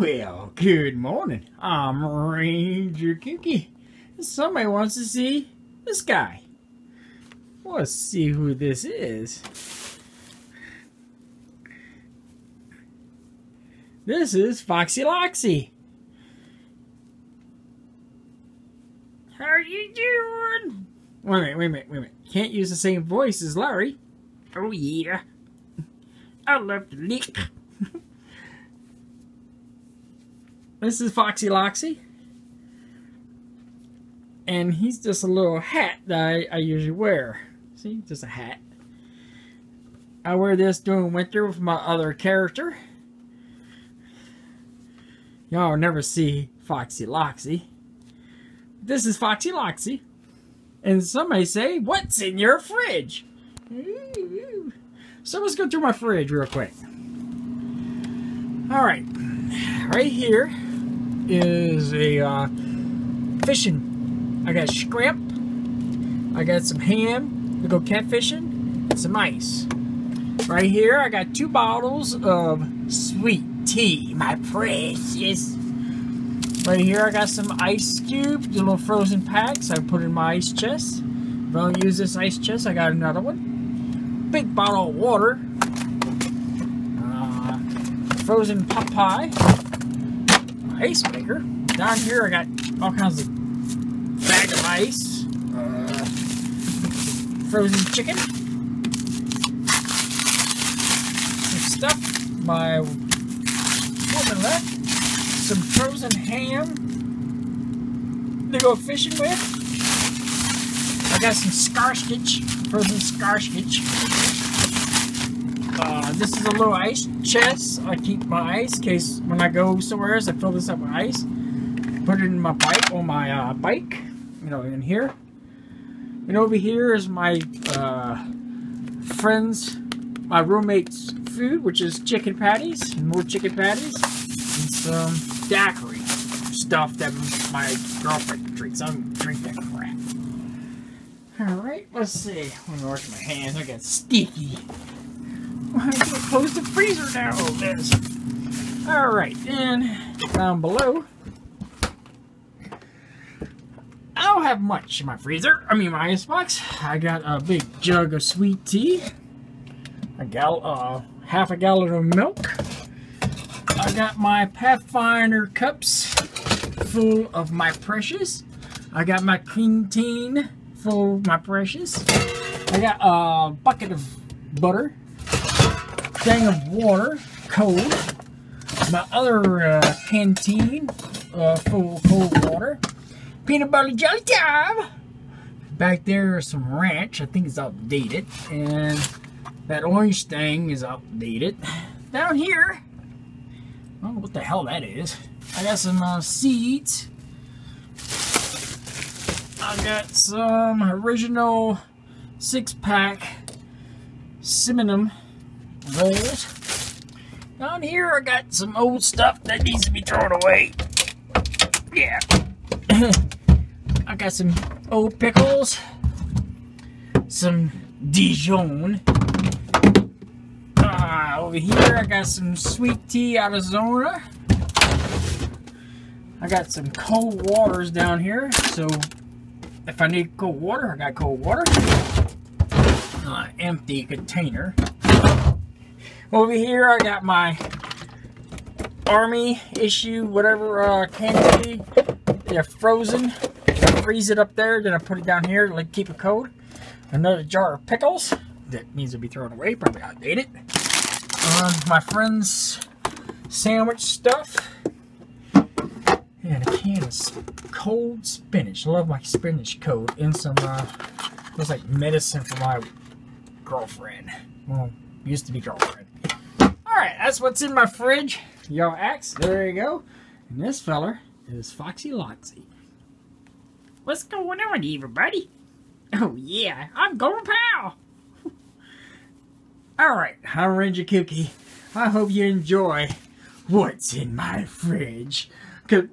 Well, good morning. I'm Ranger Kooky. Somebody wants to see this guy. Let's see who this is. This is Foxy Loxy. How you doing? Wait a minute. Can't use the same voice as Larry. Oh yeah. I love to lick. This is Foxy Loxy. And he's just a little hat that I usually wear. See, just a hat. I wear this during winter with my other character. Y'all will never see Foxy Loxy. This is Foxy Loxy. And some may say, what's in your fridge? Ooh. So let's go through my fridge real quick. Alright. Right here is a fishing. I got shrimp. I got some ham to go catfishing. Some ice. Right here I got 2 bottles of sweet tea. My precious. Right here I got some ice cubes, little frozen packs I put in my ice chest. If I don't use this ice chest, I got another one. Big bottle of water. Frozen pot pie. Ice maker. Down here I got all kinds of bag of ice. Frozen chicken. Some stuff my woman left. Some frozen ham to go fishing with. I got some sausage, frozen sausage. This is a little ice chest. I keep my ice in case when I go somewhere else, I fill this up with ice. Put it in my bike, on my bike, you know, in here. And over here is my my roommate's food, which is chicken patties, more chicken patties, and some daiquiri stuff that my girlfriend drinks. I don't drink that crap. Alright, let's see. I'm gonna wash my hands. I got sticky. I'm gonna close the freezer now. Alright, then down below. I don't have much in my freezer. I mean, my icebox. I got a big jug of sweet tea. Half a gallon of milk. I got my Pathfinder cups full of my precious. I got my canteen full of my precious. I got a bucket of butter, thing of water, cold. My other canteen full of cold water. Peanut butter jelly time. Back there is some ranch. I think it's outdated, and that orange thing is outdated. Down here. I don't know what the hell that is. I got some seeds. I got some original 6-pack Siminum rolls. Down here I got some old stuff that needs to be thrown away. Yeah. I got some old pickles. Some Dijon. Over here I got some sweet tea, Arizona. I got some cold waters down here, so if I need cold water, I got cold water. Empty container. Over here I got my army issue, whatever candy. They're frozen. I freeze it up there, then I put it down here to like, keep it cold. Another jar of pickles. That needs to be thrown away, probably outdated. My friend's sandwich stuff. And a can of cold spinach. Love my spinach cold. And some, looks like medicine for my girlfriend. Well, used to be girlfriend. Alright, that's what's in my fridge. Y'all axe, there you go. And this feller is Foxy Loxy. What's going on, everybody? Oh yeah, I'm Gopal. Alright, I'm Ranger Kooky. I hope you enjoy what's in my fridge. 'Cause,